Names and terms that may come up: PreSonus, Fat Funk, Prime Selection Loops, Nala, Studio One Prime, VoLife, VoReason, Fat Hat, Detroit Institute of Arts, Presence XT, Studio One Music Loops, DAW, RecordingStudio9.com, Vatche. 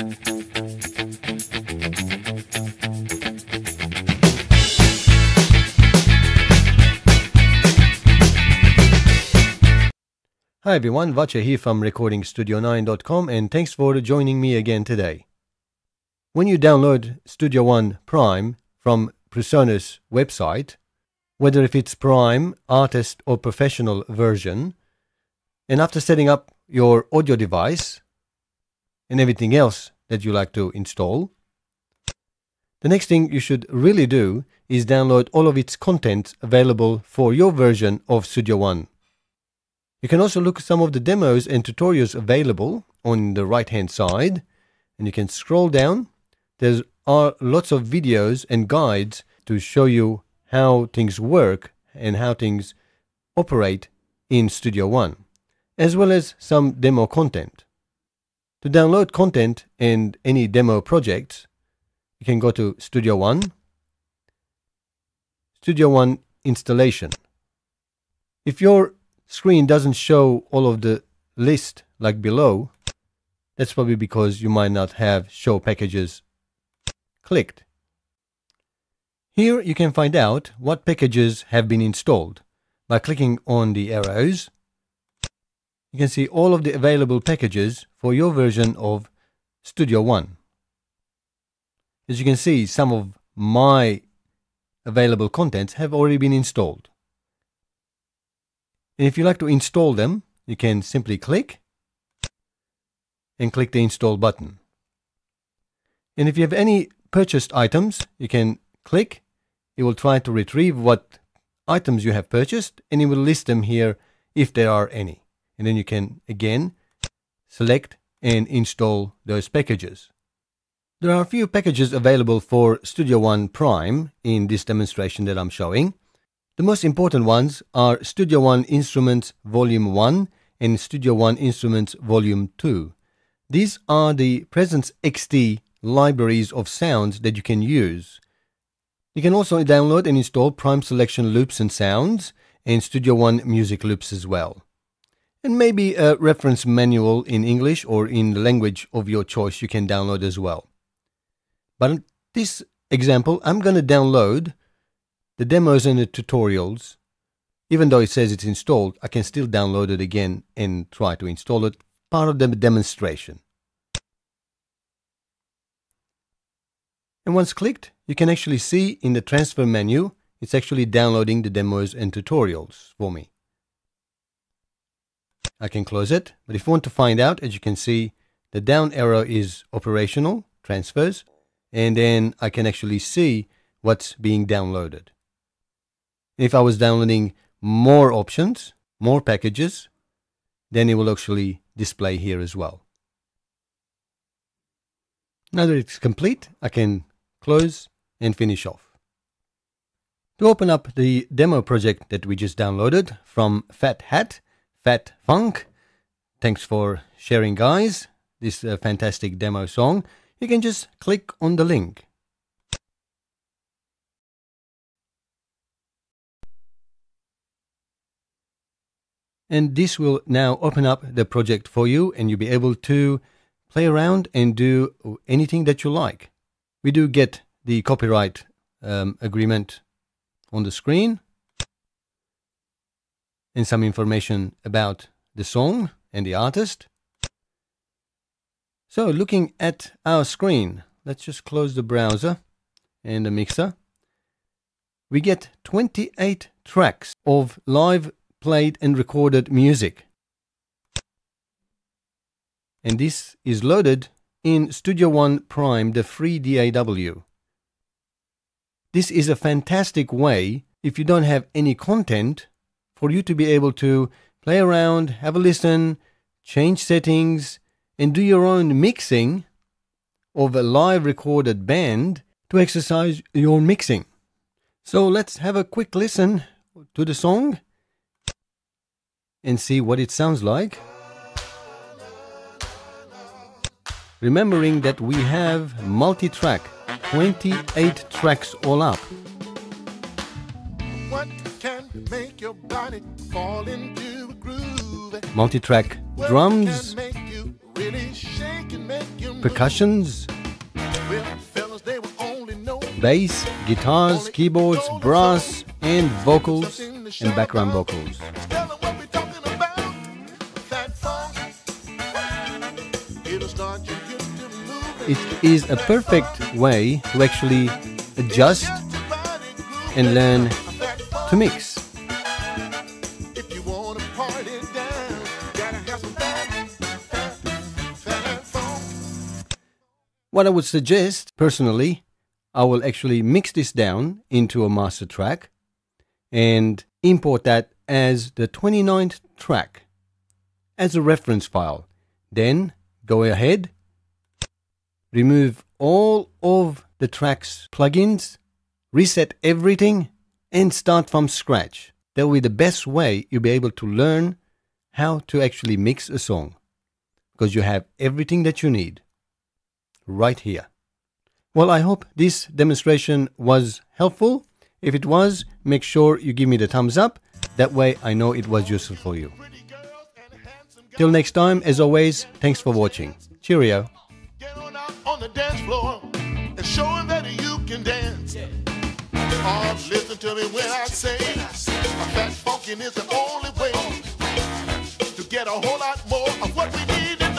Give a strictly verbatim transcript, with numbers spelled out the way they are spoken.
Hi everyone, Vatche here from Recording Studio nine dot com, and thanks for joining me again today. When you download Studio One Prime from PreSonus website, whether if it's Prime, Artist or Professional version, and after setting up your audio device and everything else that you like to install, the next thing you should really do is download all of its content available for your version of Studio One. You can also look at some of the demos and tutorials available on the right hand side, and you can scroll down. There are lots of videos and guides to show you how things work and how things operate in Studio One, as well as some demo content. To download content and any demo projects, you can go to Studio One, Studio One installation. If your screen doesn't show all of the list like below, that's probably because you might not have show packages clicked. Here you can find out what packages have been installed by clicking on the arrows. You can see all of the available packages for your version of Studio One. As you can see, some of my available contents have already been installed. And if you like to install them, you can simply click and click the install button. And if you have any purchased items, you can click. It will try to retrieve what items you have purchased, and it will list them here if there are any. And then you can again select and install those packages. There are a few packages available for Studio One Prime in this demonstration that I'm showing. The most important ones are Studio One Instruments Volume one and Studio One Instruments Volume two. These are the Presence X T libraries of sounds that you can use. You can also download and install Prime Selection Loops and Sounds and Studio One Music Loops as well. And maybe a reference manual in English or in the language of your choice you can download as well. But in this example, I'm going to download the demos and the tutorials. Even though it says it's installed, I can still download it again and try to install it, part of the demonstration. And once clicked, you can actually see in the transfer menu, it's actually downloading the demos and tutorials for me. I can close it, but if you want to find out, as you can see, the down arrow is operational, transfers, and then I can actually see what's being downloaded. If I was downloading more options, more packages, then it will actually display here as well. Now that it's complete, I can close and finish off. To open up the demo project that we just downloaded from Fat Hat, Fat Funk. Thanks for sharing, guys, this uh, fantastic demo song. You can just click on the link. And this will now open up the project for you, and you'll be able to play around and do anything that you like. We do get the copyright um, agreement on the screen, and some information about the song and the artist. So looking at our screen, let's just close the browser and the mixer. We get twenty-eight tracks of live played and recorded music. And this is loaded in Studio One Prime, the free D A W. This is a fantastic way, if you don't have any content, for you to be able to play around, have a listen, change settings, and do your own mixing of a live recorded band to exercise your mixing. So let's have a quick listen to the song and see what it sounds like. Remembering that we have multi-track, twenty-eight tracks all up. Make your body fall into a groove. Multi-track drums. Well, can make you really shake and make you percussions, bass, guitars, keyboards, brass, and vocals, and background vocals. It is a perfect way to actually adjust and learn to mix. What I would suggest, personally, I will actually mix this down into a master track and import that as the twenty-ninth track as a reference file. Then go ahead, remove all of the track's plugins, reset everything, and start from scratch. That will be the best way you'll be able to learn how to actually mix a song, because you have everything that you need right here. Well, I hope this demonstration was helpful. If it was, make sure you give me the thumbs up. That way I know it was useful for you. Till next time, as always, thanks for watching. Cheerio. Get on out on the dance floor and show them that you can dance. Oh, listen to me when I say, a fat funkin' is the only way to get a whole lot more of what we need.